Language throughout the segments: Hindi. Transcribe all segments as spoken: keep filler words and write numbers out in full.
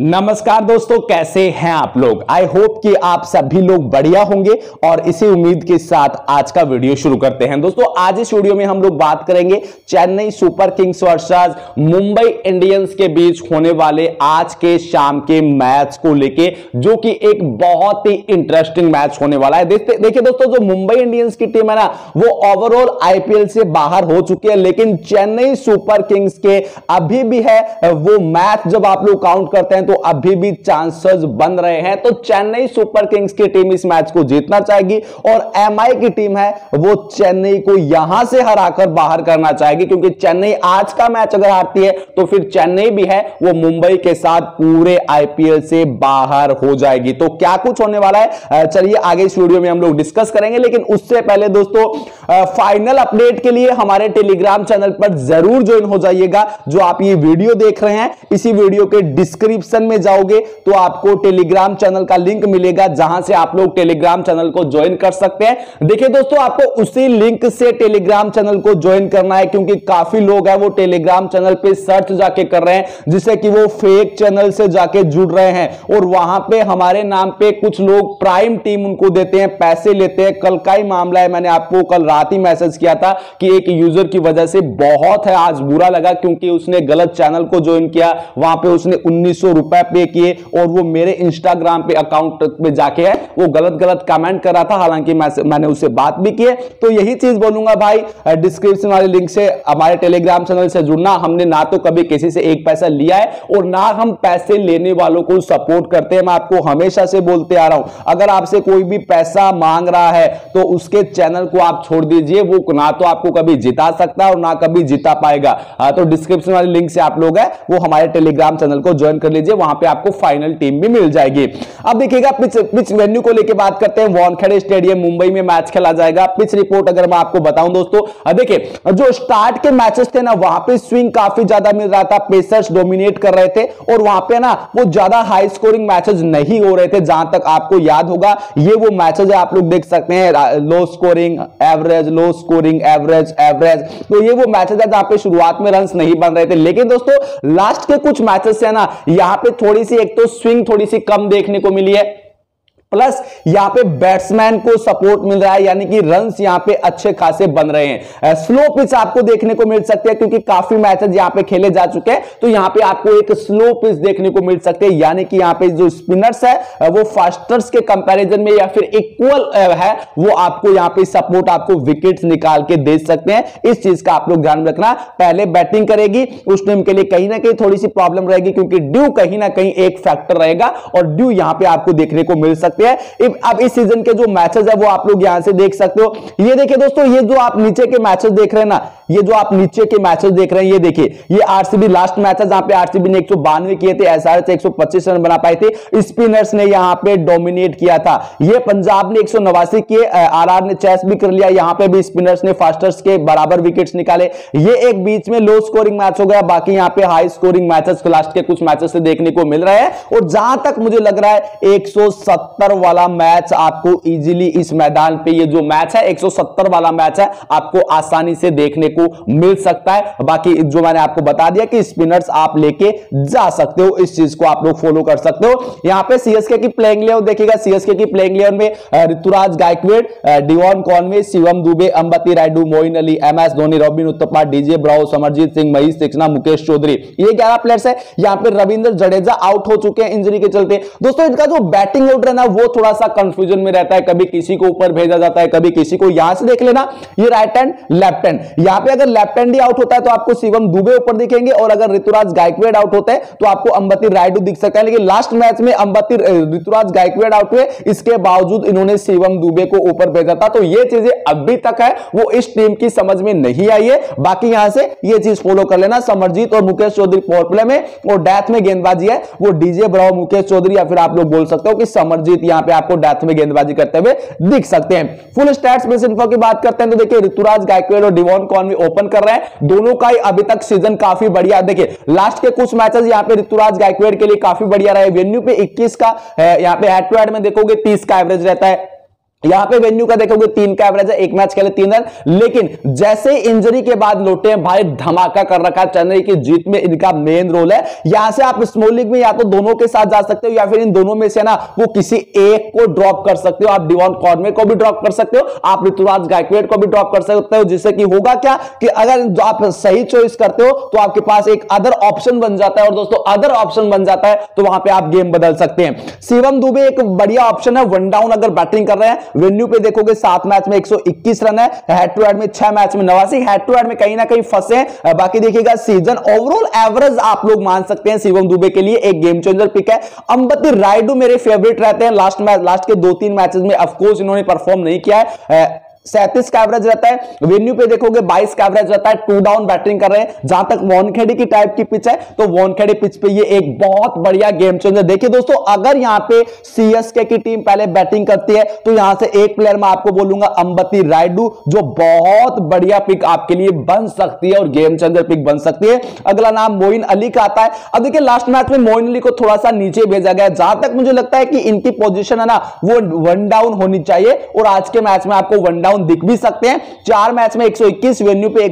नमस्कार दोस्तों, कैसे हैं आप लोग। आई होप कि आप सभी लोग बढ़िया होंगे और इसी उम्मीद के साथ आज का वीडियो शुरू करते हैं। दोस्तों आज इस वीडियो में हम लोग बात करेंगे Chennai super Kings versus Mumbai Indians के बीच होने वाले आज के शाम के मैच को लेके, जो कि एक बहुत ही इंटरेस्टिंग मैच होने वाला है। देखिए दोस्तों, जो मुंबई इंडियंस की टीम है ना, वो ओवरऑल आईपीएल से बाहर हो चुकी है, लेकिन चेन्नई सुपर किंग्स के अभी भी है वो मैच, जब आप लोग काउंट करते हैं तो अभी भी चांसेस बन रहे हैं। तो चेन्नई सुपर किंग्स की टीम इस मैच को जीतना चाहेगी और एमआई की टीम है वो चेन्नई को यहां से हराकर बाहर करना चाहेगी, क्योंकि चेन्नई आज का मैच अगर हारती है तो फिर चेन्नई भी है वो मुंबई के साथ पूरे आईपीएल से बाहर हो जाएगी। तो क्या कुछ होने वाला है, चलिए आगे इस वीडियो में हम लोग डिस्कस करेंगे। लेकिन उससे पहले दोस्तों, फाइनल अपडेट के लिए हमारे टेलीग्राम चैनल पर जरूर ज्वाइन हो जाइएगा। जो आप ये वीडियो देख रहे हैं, इसी वीडियो के डिस्क्रिप्शन में जाओगे तो आपको टेलीग्राम चैनल का लिंक मिलेगा, जहां से आप लोग टेलीग्राम चैनल को ज्वाइन कर सकते हैं। देखिए दोस्तों, आपको उसी लिंक से टेलीग्राम चैनल को ज्वाइन करना है, क्योंकि काफी लोग हैं वो टेलीग्राम चैनल पे सर्च जाके कर रहे हैं, जिससे कि वो फेक चैनल से जाके जुड़ रहे हैं और वहां पे हमारे नाम पे कुछ लोग प्राइम टीम उनको देते हैं, पैसे लेते हैं। कल का ही मामला है, मैंने आपको कल रात ही मैसेज किया था कि एक यूजर की वजह से बहुत है, आज बुरा लगा क्योंकि उसने गलत चैनल को ज्वाइन किया, वहां पर उसने उन्नीस सौ रुपए पे किए और वो मेरे इंस्टाग्राम पे अकाउंट पे जाके है वो गलत गलत कमेंट कर रहा था। हालांकि मैं, मैंने उससे बात भी की है। तो यही चीज बोलूंगा भाई, डिस्क्रिप्शन वाले लिंक से हमारे टेलीग्राम चैनल से जुड़ना। हमने ना तो कभी किसी से एक पैसा लिया है और ना हम पैसे लेने वालों को सपोर्ट करते हैं। मैं आपको हमेशा से बोलते आ रहा हूं, अगर आपसे कोई भी पैसा मांग रहा है तो उसके चैनल को आप छोड़ दीजिए, वो ना तो आपको कभी जिता सकता है और ना कभी जिता पाएगा। तो डिस्क्रिप्शन वाले लिंक से आप लोग है वो हमारे टेलीग्राम चैनल को ज्वाइन कर लीजिए, वहां पे आपको फाइनल टीम भी मिल जाएगी। अब देखिएगा पिच पिच वेन्यू को लेके बात करते हैं। वानखेड़े स्टेडियम मुंबई में मैच खेला जाएगा। पिच रिपोर्ट अगर मैं आपको बताऊं दोस्तों, देखिए जो स्टार्ट के मैचेस थे ना, वहां पे स्विंग काफी ज्यादा मिल रहा था, पेसर्स डोमिनेट कर रहे थे और वहां पे ना वो ज्यादा हाई स्कोरिंग मैचेस नहीं हो रहे थे। जहां तक आपको याद होगा, ये वो मैचेस है, आप लोग देख सकते हैं low scoring average, low scoring average, average. तो ये वो मैचेस है जहां पे शुरुआत में रन नहीं बन रहे थे, लेकिन दोस्तों लास्ट के कुछ मैचेस है ना, यहां पे थोड़ी सी एक तो स्विंग थोड़ी सी कम देखने को मिली है, प्लस यहां पे बैट्समैन को सपोर्ट मिल रहा है, यानी कि रन्स यहां पे अच्छे खासे बन रहे हैं। स्लो पिच आपको देखने को मिल सकते हैं, क्योंकि काफी मैचेस यहां पे खेले जा चुके हैं, तो यहां पे आपको एक स्लो पिच देखने को मिल सकते हैं, यानी कि यहां पे जो स्पिनर्स है वो फास्टर्स के कंपैरिजन में या फिर इक्वल है, वो आपको यहां पे सपोर्ट, आपको विकेट निकाल के दे सकते हैं। इस चीज का आप लोग ध्यान रखना। पहले बैटिंग करेगी उस टीम के लिए कहीं ना कहीं थोड़ी सी प्रॉब्लम रहेगी, क्योंकि ड्यू कहीं ना कहीं एक फैक्टर रहेगा और ड्यू यहां पर आपको देखने को मिल सकता है। अब इस सीजन के जो मैचेस है वो आप लोग यहां से देख सकते हो। ये देखिए दोस्तों, ये जो आप नीचे के मैचेस देख रहे हैं ना, ये जो आप नीचे के मैचेस देख रहे हैं, ये देखिए ये आरसीबी लास्ट मैच है जहां पे आरसीबी ने एक सौ बानवे किए थे, एसआरएच एक सौ पच्चीस रन बना पाए थे, स्पिनर्स ने यहां पे डोमिनेट किया था। ये पंजाब ने एक सौ नवासी किए, आरआर ने चेस भी कर लिया, यहां पे भी स्पिनर्स ने फास्टर्स के बराबर विकेट्स निकाले। ये एक बीच में लो स्कोरिंग मैच हो गया, बाकी यहां पे हाई स्कोरिंग मैचेस लास्ट के कुछ मैचेस से देखने को मिल रहे हैं। और जहां तक मुझे लग रहा है एक सौ सत्तर वाला मैच आपको इजीली इस मैदान पे, ये जो मैच है एक सौ सत्तर वाला मैच है, आपको आसानी से देखने को मिल सकता है। बाकी जो मैंने आपको बता दिया कि स्पिनर्स आप लेके जा सकते हो, इस चीज को आप लोग फॉलो कर सकते हो। यहां पे सीएसके की प्लेइंग लेवन देखिएगा, सीएसके की प्लेइंग लेवन में Ruturaj Gaikwad, Devon Conway, Shivam Dube, Ambati Rayudu, Moeen Ali, MS Dhoni, robin Uthappa, DJ Bravo, Simarjeet Singh, Maheesh Theekshana, Mukesh Choudhary, ये ग्यारह प्लेयर्स है। यहां पर रविंद्र जडेजा आउट हो चुके हैं इंजरी के चलते। दोस्तों इनका जो बैटिंग ऑर्डर है ना, वो थोड़ा सा कंफ्यूजन में रहता है, कभी किसी को ऊपर भेजा जाता है, कभी किसी को। यहां से देख लेना, ये राइट हैंड लेफ्ट हैंड, यहां पे अगर लेफ्ट हैंड ही आउट होता है तो आपको शिवम दुबे ऊपर दिखेंगे, और अगर ऋतुराज गायकवाड आउट होते हैं तो आपको अंबती रायडू दिख सकता है। लेकिन लास्ट मैच में अंबती ऋतुराज गायकवाड आउट हुए, इसके बावजूद इन्होंने शिवम दुबे को ऊपर भेजा था। तो ये चीजें अभी तक है वो इस टीम की समझ में नहीं आई है। बाकी यहां से ये चीज फॉलो कर लेना, समरजीत और मुकेश चौधरी पावर प्ले में, और डेथ में गेंदबाजी है वो डीजे ब्रावो, मुकेश चौधरी, या फिर आप लोग बोल सकते हो कि समरजीत यहां पे आपको डेथ में गेंदबाजी करते हुए दिख सकते हैं। फुल स्टैट्स बेस इन्फो की बात करते हैं तो देखिए ऋतुराज गायकवाड और डेवन कॉनवे ओपन कर रहे हैं, दोनों का ही अभी तक सीजन काफी बढ़िया। देखिए लास्ट के कुछ मैचेस यहां पे ऋतुराज गायकवाड के लिए काफी बढ़िया रहे, वेन्यू पे इक्कीस का, यहां पे हेड टू हेड में देखोगे तीस का एवरेज रहता है, यहां पे वेन्यू का देखोगे तीन का एवरेज है, एक मैच खेले तीन रन, लेकिन जैसे इंजरी के बाद लौटे हैं भाई धमाका कर रखा है, चेन्नई की जीत में इनका मेन रोल है। यहां से आप स्मॉल लीग में या तो दोनों के साथ जा सकते हो या फिर इन दोनों में से ना वो किसी एक को ड्रॉप कर सकते हो, आप डेवन कॉनवे को भी ड्रॉप कर सकते हो, आप ऋतुराज गायकवाड को भी ड्रॉप कर सकते हो, जिससे कि होगा क्या कि अगर आप सही चॉइस करते हो तो आपके पास एक अदर ऑप्शन बन जाता है, और दोस्तों अदर ऑप्शन बन जाता है तो वहां पे आप गेम बदल सकते हैं। शिवम दुबे एक बढ़िया ऑप्शन है, वन डाउन अगर बैटिंग कर रहे हैं, वेन्यू पे देखोगे सात मैच में एक सौ इक्कीस रन है, हेड टू हेड में छह मैच में नवासी, हेड टू हेड में कहीं ना कहीं फंसे हैं, बाकी देखिएगा सीजन ओवरऑल एवरेज आप लोग मान सकते हैं शिवम दुबे के लिए एक गेम चेंजर पिक है। अंबती रायडू मेरे फेवरेट रहते हैं, लास्ट मैच लास्ट के दो तीन मैचेस में ऑफ कोर्स इन्होंने परफॉर्म नहीं किया है, सैंतीस का एवरेज रहता है, वेन्यू पे देखोगे बाईस का एवरेज रहता है, टू डाउन बैटिंग कर रहे हैं, जहां तक वानखेड़े की टाइप की पिच है तो वानखेड़े पिच पे ये एक बहुत बढ़िया गेम चेंजर। देखिए दोस्तों अगर यहां पे सीएसके की टीम पहले बैटिंग करती है तो यहां से एक प्लेयर मैं आपको बोलूंगा अंबती रायडू, जो बहुत बढ़िया पिक आपके लिए बन सकती है और गेम चेंजर पिक बन सकती है। अगला नाम मोइन अली का आता है। अब देखिए लास्ट मैच में मोइन अली को थोड़ा सा नीचे भेजा गया, जहां तक मुझे लगता है कि इनकी पोजिशन है ना वो वन डाउन होनी चाहिए, और आज के मैच में आपको वन डाउन दिख भी सकते हैं। चार मैच में एक सौ इक्कीस वेन्यू पे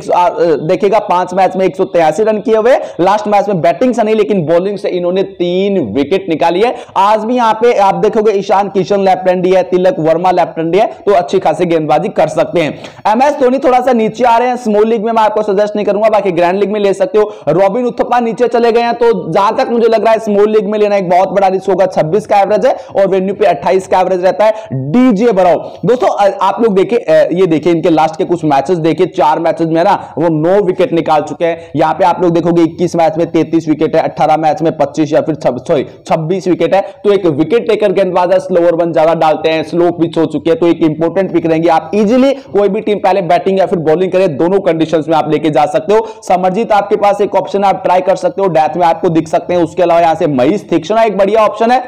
देखिएगा, पांच मैच में एक सौ तिरासी रन किए हुए, लास्ट मैच में बैटिंग से नहीं लेकिन बॉलिंग से इन्होंने तीन विकेट निकाली है। आज भी यहां पे आप देखोगे ईशान किशन लेफ्ट हैंडी है, तिलक वर्मा लेफ्ट हैंडी है, तो अच्छी खासी गेंदबाजी कर सकते हैं। एमएस धोनी थोड़ा सा नीचे आ रहे हैं, स्मॉल लीग में मैं आपको सजेस्ट नहीं करूंगा, बाकी ग्रैंड लीग में ले सकते हो। रॉबिन उथप्पा नीचे चले गए हैं, तो जहां तक मुझे लग रहा है स्मॉल लीग में लेना एक बहुत बड़ा रिस्क होगा, छब्बीस का एवरेज है और वेन्यू पे अट्ठाईस का एवरेज रहता है। डीजे ब्रावो दोस्तों आप लोग देखिए, ये देखिए इनके लास्ट के कुछ मैचेस देखिए, चार मैचेस में ना वो नौ विकेट निकाल चुके हैं। यहाँ पे आप लोग देखोगे इक्कीस मैच में तैंतीस विकेट है, अठारह मैच में पच्चीस या फिर सॉरी छब्बीस विकेट है, तो एक विकेट टेकर गेंदबाज है, स्लोअर बन ज्यादा डालते हैं, स्लो पिच हो चुकी है, तो एक इंपॉर्टेंट पिक रहेंगे। आप इजीली कोई भी टीम पहले बैटिंग या फिर बॉलिंग करे, दोनों कंडीशन में आप लेके जा सकते हो। समरजीत आपके पास एक ऑप्शन, आप ट्राई कर सकते हो, डेथ में आपको दिख सकते हैं। उसके अलावा यहां से महेश थीक्षणा एक बढ़िया ऑप्शन है,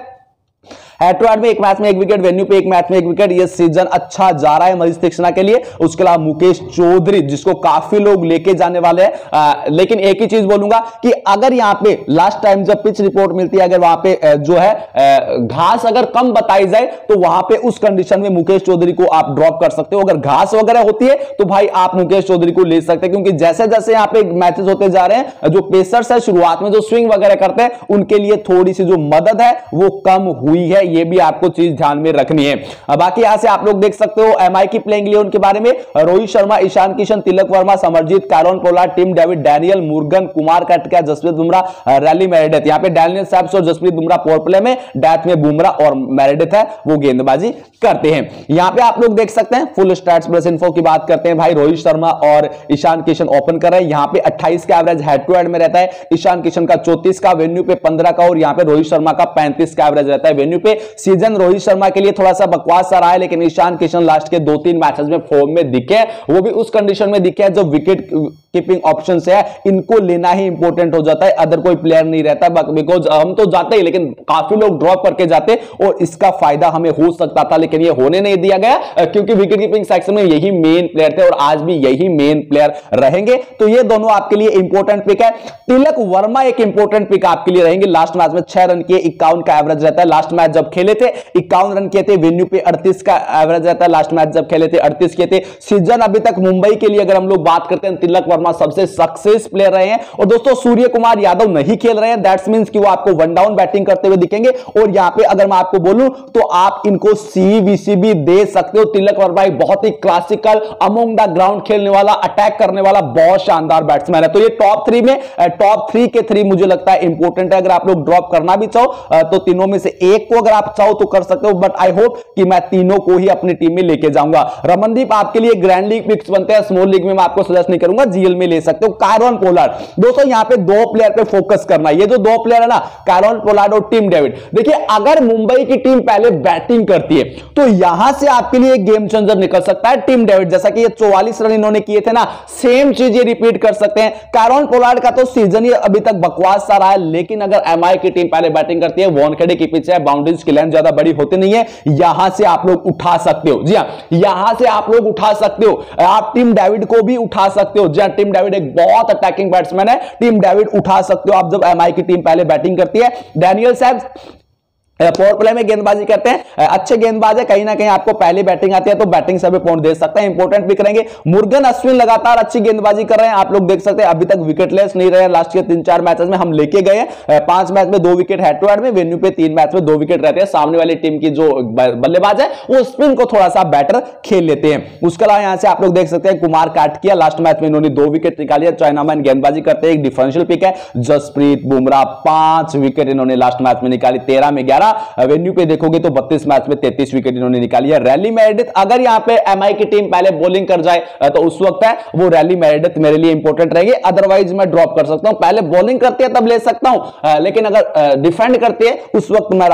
हेड टू हेड में एक मैच में एक विकेट, वेन्यू पे एक मैच में एक विकेट, ये सीजन अच्छा जा रहा है महेश तीक्षणा के लिए। उसके अलावा मुकेश चौधरी जिसको काफी लोग लेके जाने वाले हैं, लेकिन एक ही चीज बोलूंगा कि अगर यहाँ पे लास्ट टाइम जब पिच रिपोर्ट मिलती है, अगर वहां पे आ, जो है आ, घास अगर कम बताई जाए तो वहां पे उस कंडीशन में मुकेश चौधरी को आप ड्रॉप कर सकते हो। अगर घास वगैरह होती है तो भाई आप मुकेश चौधरी को ले सकते हैं, क्योंकि जैसे जैसे यहाँ पे मैचेस होते जा रहे हैं, जो पेसर्स है शुरुआत में जो स्विंग वगैरह करते हैं उनके लिए थोड़ी सी जो मदद है वो कम हुई है, ये भी आपको चीज ध्यान में रखनी है। बाकी यहां से आप लोग देख सकते हो एमआई की प्लेइंग लिए उनके बारे में, Rohit Sharma, Ishan Kishan, Tilak Varma, Samarjeet, Kieron Pollard, Tim David, Daniel, Murugan, Kumar Kartikeya, Jasprit Bumrah, Riley Meredith. यहां पे डैनियल सैम्स और जसप्रीत बुमराह पावर प्ले में, डेथ में बुमराह और मेरेडिथ है वो गेंदबाजी करते हैं। यहां पे आप लोग देख सकते हैं फुल स्टैट्स प्लस इन्फो की बात करते हैं, भाई रोहित शर्मा और ईशान किशन ओपन कर रहे हैं। यहां पे अट्ठाईस का एवरेज हेड टू हेड में रहता है, ईशान किशन का चौंतीस का, वेन्यू पे पंद्रह का, और यहां पे रोहित शर्मा का पैंतीस का एवरेज रहता है। वेन्यू पे सीजन रोहित शर्मा के लिए थोड़ा सा बकवास रहा है, लेकिन ईशान किशन लास्ट के दो तीन मैचेस में फॉर्म में दिखे, वो भी उस कंडीशन में दिखे जो विकेट कीपिंग ऑप्शन है, इनको लेना ही इंपॉर्टेंट हो जाता है, अदर कोई प्लेयर नहीं रहता, बिकॉज हम तो जाते ही लेकिन काफी लोग ड्रॉप करके जाते और इसका फायदा हमें हो सकता था, लेकिन ये होने नहीं दिया गया, क्योंकि विकेट कीपिंग सेक्शन में यही मेन प्लेयर थे और आज भी यही मेन प्लेयर रहेंगे, तो ये दोनों आपके लिए इंपॉर्टेंट पिक है। तिलक वर्मा एक इंपॉर्टेंट पिक आपके लिए रहेंगे, लास्ट मैच में छह रन किए, इक्यावन का एवरेज रहता है, लास्ट मैच जब खेले थे इक्यावन रन किए थे, वेन्यू पे अड़तीस का एवरेज रहता है, लास्ट मैच जब खेले थे अड़तीस किए थे। सीजन अभी तक मुंबई के लिए अगर हम लोग बात करते हैं, तिलक वर्मा सबसे सक्सेस प्लेयर रहे हैं, और दोस्तों सूर्य कुमार यादव नहीं खेल रहे हैं, दैट्स मींस कि वो आपको वन डाउन बैटिंग करते हुए दिखेंगे, और यहां पे अगर मैं आपको बोलूं तो आप इनको सीवीसी भी दे सकते हो। तिलक वर्मा एक बहुत ही क्लासिकल अमोंग द ग्राउंड खेलने वाला, अटैक करने वाला बहुत शानदार बैट्समैन है, तो ये टॉप थ्री में टॉप थ्री के थ्री मुझे लगता है इंपॉर्टेंट है। अगर आप लोग ड्रॉप करना भी चाहो तो तीनों में से एक को अगर आप चाहो तो कर सकते हो, बट आई होप कि मैं तीनों को ही अपनी टीम में लेके जाऊंगा। रमनदीप आपके लिए ग्रैंड लीग पिक्स बनते हैं, स्मॉल लीग में मैं आपको सजेस्ट नहीं करूंगा, जीएल में ले सकते हो। करन पोलार्ड दोस्तों यहां पे दो प्लेयर पे फोकस करना, ये जो दो प्लेयर है ना करन पोलार्ड और टिम डेविड, देखिए अगर मुंबई की टीम पहले बैटिंग करती है तो यहां से आपके लिए गेम चेंजर निकल सकता है टिम डेविड, जैसा कि ये चौवालीस रन इन्होंने किए थे ना, सेम चीज ये रिपीट कर सकते हैं। करन पोलार्ड का तो सीजन ही अभी तक बकवास सा रहा है, लेकिन अगर एमआई की टीम पहले बैटिंग करती है, वानखेड़े की पिच है, बाउंड्रीज की लाइन ज्यादा बड़ी होती नहीं है, यहां से आप लोग उठा सकते हो। जी हां, यहां से आप लोग उठा सकते हो, आप टिम डेविड को भी उठा सकते हो। जी हां, टिम डेविड एक बहुत अटैकिंग बैट्समैन है, टिम डेविड उठा सकते हो आप जब एमआई की टीम पहले बैटिंग करती है। डैनियल सैम्स पावर प्ले में गेंदबाजी करते हैं, अच्छे गेंदबाज है, कहीं ना कहीं आपको पहले बैटिंग आती है तो बैटिंग से भी पॉइंट दे सकते हैं, इंपॉर्टेंट भी करेंगे। मुर्गन अश्विन लगातार अच्छी गेंदबाजी कर रहे हैं, आप लोग देख सकते हैं अभी तक विकेटलेस नहीं रहे हैं। लास्ट के तीन चार मैचेस में हम लेके गए, पांच मैच में दो विकेट हेड टू हेड में, वेन्यू पे तीन मैच में दो विकेट रहते हैं। सामने वाली टीम की जो बल्लेबाज है वो स्पिन को थोड़ा सा बैटर खेल लेते हैं। उसके अलावा यहाँ से आप लोग देख सकते हैं कुमार कार्तिकेया, लास्ट मैच में इन्होंने दो विकेट निकाली है, चाइनामैन गेंदबाजी करते हैं, एक डिफेंशियल पिक है। जसप्रीत बुमराह पांच विकेट इन्होंने लास्ट मैच में निकाली, तेरह में ग्यारह वेन्यू पे देखोगे तो बत्तीस मैच में तैंतीस विकेट इन्होंने निकाली है। रैली मेरेडिथ अगर यहां पे एमआई की टीम पहले बॉलिंग कर जाए तो उस वक्त है वो रैली मेरेडिथ मेरे लिए इंपॉर्टेंट रहेगी, अदरवाइज मैं ड्रॉप कर सकता हूं। पहले बॉलिंग करती है तब ले सकता हूं, लेकिन अगर डिफेंड करती है उस वक्त मैं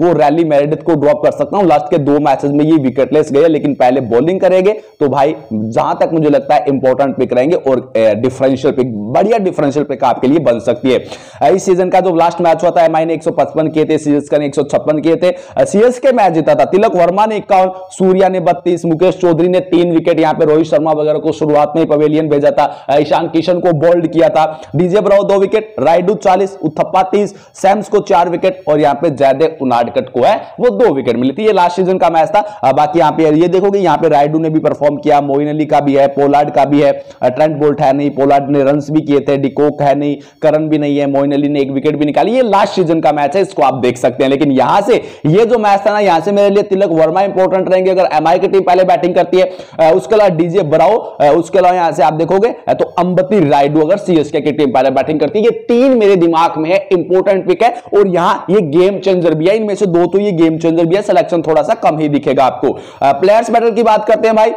वो रैली मेरेडिथ को ड्रॉप कर सकता हूं। लास्ट के दो मैचेस में ये विकेटलेस गए, लेकिन पहले बॉलिंग करेंगे तो भाई जहां तक मुझे लगता है इंपॉर्टेंट पिक रहेंगे और डिफरेंशियल पिक, बढ़िया डिफरेंशियल पिक आपके लिए बन सकती है। इस सीजन का जो लास्ट मैच हुआ था एमआई ने एक सौ पचपन किए थे, सीरीज का एक सौ छप्पन किए थे, सीएसके मैच जीता था। तिलक वर्मा ने इक्यावन, सूर्या ने बत्तीस, मुकेश चौधरी ने तीन विकेट, यहां पे रोहित शर्मा वगैरह को शुरुआत में ही पवेलियन भेजा था, ईशान किशन को बोल्ड किया था, डीजे ब्रावो दो विकेट, रायडू चालीस, उथप्पा तीस, सैम्स को चार विकेट और यहां पे जयदेव उनाडकट को है वो दो विकेट मिली थी। ये लास्ट सीजन का मैच था। बाकी यहां पे ये देखोगे यहां पे रायडू ने भी परफॉर्म किया, मोइन अली का भी है, पोलार्ड का भी है, ट्रेंट बोल्ट है नहीं, पोलार्ड ने रन भी किए थे, डिकॉक है नहीं, करन भी नहीं है, मोइन अली ने एक विकेट भी निकाली। ये लास्ट सीजन का मैच है, इसको आप देख सकते हैं। लेकिन यहां से ये जो मैच था ना, यहां से मेरे लिए तिलक वर्मा इंपॉर्टेंट रहेंगे अगर एमआई की टीम पहले बैटिंग करती है। उसके अलावा डीजे ब्रावो, उसके अलावा यहां से आप देखोगे तो अंबती रायडू अगर सीएसके की टीम पहले बैटिंग करती है। ये तीन मेरे दिमाग में है, इंपॉर्टेंट पिक है और यहां ये गेम चेंजर भी है। इनमें से दो तो ये गेम चेंजर भी है, सिलेक्शन थोड़ा सा कम ही दिखेगा आपको। प्लेयर्स बैटल की बात करते हैं भाई,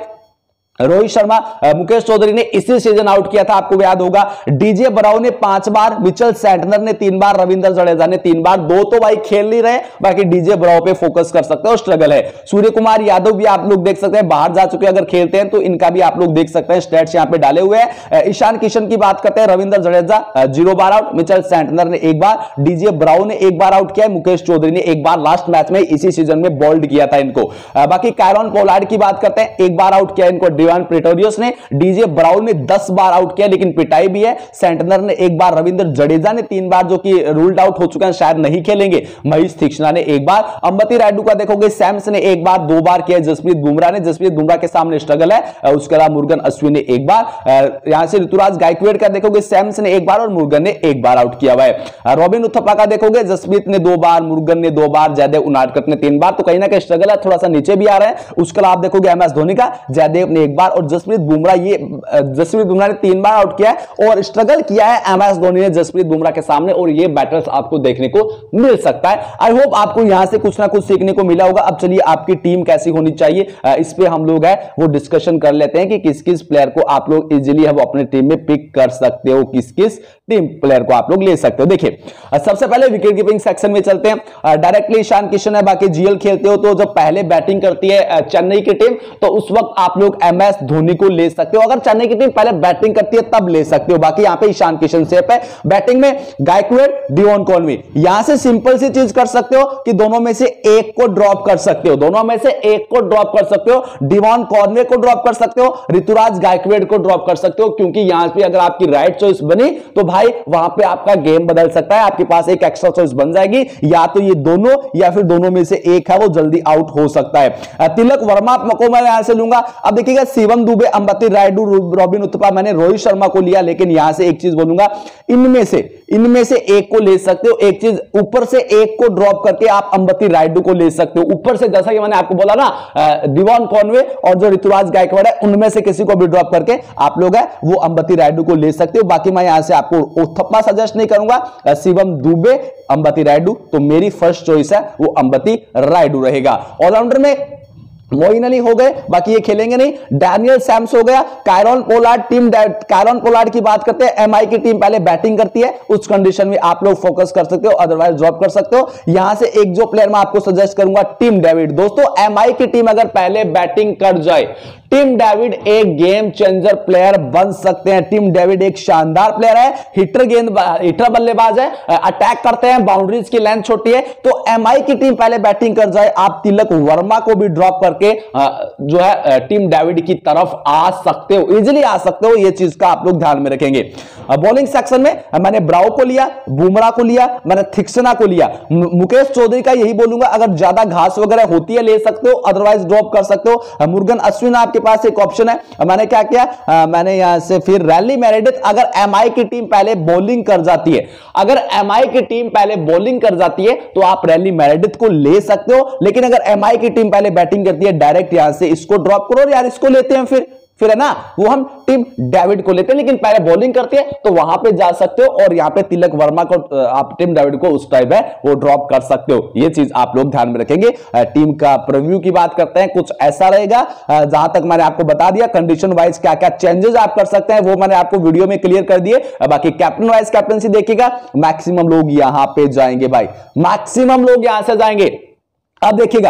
रोहित शर्मा मुकेश चौधरी ने इसी सीजन आउट किया था, आपको याद होगा। डीजे ब्रावो ने पांच बार, मिचेल सैंटनर ने तीन बार, रविंद्र जडेजा ने तीन बार। दो तो भाई खेल नहीं रहे, बाकी डीजे ब्रावो पे फोकस कर सकते हो, स्ट्रगल है। सूर्य कुमार यादव भी आप लोग देख सकते हैं बाहर जा चुके हैं, अगर खेलते हैं तो इनका भी आप लोग देख सकते हैं, स्टेट्स यहाँ पे डाले हुए हैं। ईशान किशन की बात करते हैं, रविंद्र जडेजा जीरो बार आउट, मिचेल सैंटनर ने एक बार, डीजे ब्रावो ने एक बार आउट किया, मुकेश चौधरी ने एक बार लास्ट मैच में इसी सीजन में बोल्ड किया था इनको। बाकी कैरन पोलार्ड की बात करते हैं, एक बार आउट किया इनको प्रेटोरियस ने, डीजे ब्रावो ने दस बार आउट किया लेकिन पिटाई भी है, सेंटनर ने एक बार, रविंद्र जडेजा ने तीन बार जो कि रूल्ड आउट हो चुका है, शायद नहीं खेलेंगे, महेश तीक्ष्णा ने एक बार, अंबती रायडू का देखोगे सैम्स ने एक बार, दो बार किया जसप्रीत बुमराह ने, जसप्रीत बुमराह के सामने स्ट्रगल है। उसके अलावा मुर्गन अश्विन ने एक बार, यहां से ऋतुराज गायकवाड का देखोगे सैम्स ने एक बार और मुर्गन ने एक बार आउट किया हुआ है। रॉबिन उथप्पा का देखोगे जसप्रीत ने दो बार, मुर्गन ने दो बार, जयदेव उनाडकट ने तीन बार, तो कहीं ना कहीं स्ट्रगल है, थोड़ा सा नीचे भी आ रहा है। उसके अलावा आप देखोगे एम एस धोनी का, जयदेव ने एक बार और जसप्रीत बुमराह, ये जसप्रीत बुमराह ने तीन बार आउट किया है और स्ट्रगल किया है एमएस धोनी ने जसप्रीत बुमराह के सामने, और ये बैटल्स आपको देखने को मिल सकता है। आई होप आपको यहां से कुछ ना कुछ सीखने को मिला होगा। अब चलिए आपकी टीम कैसी होनी चाहिए इस पे हम लोग है वो डिस्कशन कर लेते हैं कि किस किस प्लेयर को आप लोग इजिली हम अपने टीम में पिक कर सकते हो, किस किस टीम प्लेयर को आप लोग ले सकते हो। देखिए सबसे पहले विकेट कीपिंग सेक्शन में चलते हैं, डायरेक्टली ईशान किशन है, बाकी जीएल खेलते हो तो जब पहले बैटिंग करती है चेन्नई की टीम तो उस वक्त आप लोग एमएस धोनी को ले सकते हो, अगर चेन्नई की टीम पहले बैटिंग करती है तब ले सकते हो। बाकी यहां पे ईशान किशन सेफ है, बैटिंग में गायकवाड, डेवन कॉनवे। यहां से सिंपल सी चीज कर सकते हो कि दोनों में से एक को ड्रॉप कर सकते हो, दोनों में से एक को ड्रॉप कर सकते हो, डेवन कॉनवे को ड्रॉप कर सकते हो, ऋतुराज गायकवाड को ड्रॉप कर सकते हो, क्योंकि यहां पे अगर आपकी राइट चॉइस बनी तो भाई वहां पे आपका गेम बदल सकता है, आपके पास एक एक्स्ट्रा चॉइस बन जाएगी, या तो ये दोनों या फिर दोनों में से एक है वो जल्दी आउट हो सकता है। तिलक वर्मा को मैं यहां से लूंगा। अब देखिए शिवम दुबे, अंबती रायडू, रॉबिन उथप्पा, मैंने रोहित शर्मा को लिया, लेकिन यहां से एक चीज बोलूंगा, इनमें से इनमें से एक को ले सकते हो, एक चीज ऊपर से एक को ड्रॉप करके आप अंबती रायडू को ले सकते हो ऊपर से, जैसा कि मैंने आपको बोला ना, डेवन कॉनवे और जो ऋतुराज गायकवाड है उनमें से किसी को भी ड्रॉप करके आप लोग है वो अंबती रायडू को ले सकते हो। बाकी मैं यहां से आपको उथप्पा सजेस्ट नहीं करूंगा, शिवम दुबे, अंबती रायडू, तो मेरी फर्स्ट चॉइस है वो अंबती रायडू रहेगा। ऑलराउंडर में मोइन अली हो गए, बाकी ये खेलेंगे नहीं, डैनियल सैम्स हो गया, Kieron Pollard. Team Kieron Pollard की बात करते हैं, एमआई की टीम पहले बैटिंग करती है उस कंडीशन में आप लोग फोकस कर सकते हो, अदरवाइज ड्रॉप कर सकते हो। यहां से एक जो प्लेयर मैं आपको सजेस्ट करूंगा, टिम डेविड। दोस्तों एमआई की टीम अगर पहले बैटिंग कर जाए, टिम डेविड एक गेम चेंजर प्लेयर बन सकते हैं। टिम डेविड एक शानदार प्लेयर है, हिटर गेंद हिटर बल्लेबाज है, अटैक करते हैं, बाउंड्रीज की लेंथ छोटी है। तो एमआई की टीम पहले बैटिंग कर जाए, आप तिलक वर्मा को भी ड्रॉप करके जो है टिम डेविड की तरफ आ सकते हो, इजिली आ सकते हो। यह चीज का आप लोग ध्यान में रखेंगे। बॉलिंग सेक्शन में मैंने ब्राउ को लिया, बुमराह को लिया, मैंने थिक्सना को लिया। मुकेश चौधरी का यही बोलूंगा, अगर ज्यादा घास वगैरह होती है ले सकते हो, अदरवाइज ड्रॉप कर सकते हो। मुर्गन अश्विन आपके पास एक ऑप्शन है। मैंने क्या किया, आ, मैंने यहां से फिर रैली मेरेडिथ। अगर एमआई की टीम पहले बॉलिंग कर जाती है अगर एमआई की टीम पहले बॉलिंग कर जाती है तो आप रैली मेरेडिथ को ले सकते हो। लेकिन अगर एमआई की टीम पहले बैटिंग करती है, डायरेक्ट यहां से इसको ड्रॉप करो यार, इसको लेते हैं फिर फिर है ना, वो हम टिम डेविड को लेते हैं। लेकिन पहले बॉलिंग करते हैं तो वहां पे जा सकते हो, और यहां पे तिलक वर्मा को आप टिम डेविड को उस टाइप है वो ड्रॉप कर सकते हो। ये चीज आप लोग ध्यान में रखेंगे। टीम का प्रीव्यू की बात करते हैं, कुछ ऐसा रहेगा। जहां तक मैंने आपको बता दिया कंडीशन वाइज क्या क्या चेंजेस आप कर सकते हैं वो मैंने आपको वीडियो में क्लियर कर दिए। बाकी कैप्टन वाइज कैप्टनसी देखिएगा, मैक्सिमम लोग यहां पर जाएंगे भाई, मैक्सिमम लोग यहां से जाएंगे। अब देखिएगा,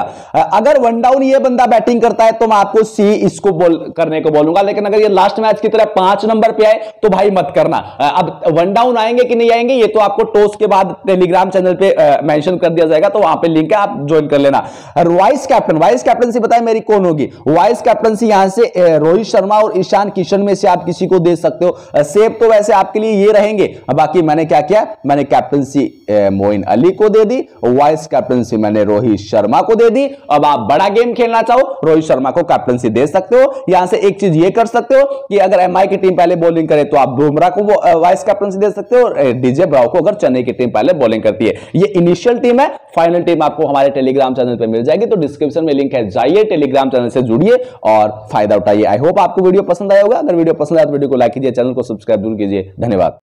अगर वन डाउन ये बंदा बैटिंग करता है तो मैं आपको सी इसको बोल करने को बोलूंगा। लेकिन अगर ये लास्ट मैच की तरह पांच नंबर पे आए तो भाई मत करना। अब वन डाउन आएंगे कि नहीं आएंगे ये तो आपको टॉस के बाद टेलीग्राम चैनल पे मेंशन कर दिया जाएगा, तो वहां पे लिंक है, आप ज्वाइन कर लेना। वाइस कैप्टन वाइस कैप्टनसी बताए मेरी कौन होगी। वाइस कैप्टनसी यहां से रोहित शर्मा और ईशान किशन में से आप किसी को दे सकते हो। सेफ तो वैसे आपके लिए ये रहेंगे। बाकी मैंने क्या किया, मैंने कैप्टनसी मोइन अली को दे दी, वाइस कैप्टनसी मैंने रोहित शर्मा को दे दी। अब आप बड़ा गेम खेलना चाहो रोहित शर्मा को कैप्टनसी दे सकते हो। यहां से एक चीज ये कर सकते हो कि अगर एमआई की टीम पहले बॉलिंग करे तो आप बुमराह को वाइस कैप्टनसी दे सकते हो, और डीजे ब्रावो को अगर चेन्नई की टीम पहले बॉलिंग करती है। ये इनिशियल टीम है, फाइनल टीम आपको हमारे टेलीग्राम चैनल पर मिल जाएगी, तो डिस्क्रिप्शन में लिंक है, जाइए टेलीग्राम चैनल से जुड़िए और फायदा उठाइए। आई होप आपको वीडियो पसंद आया होगा। अगर वीडियो पसंद आया तो वीडियो को लाइक कीजिए, चैनल को सब्सक्राइब जरूर कीजिए। धन्यवाद।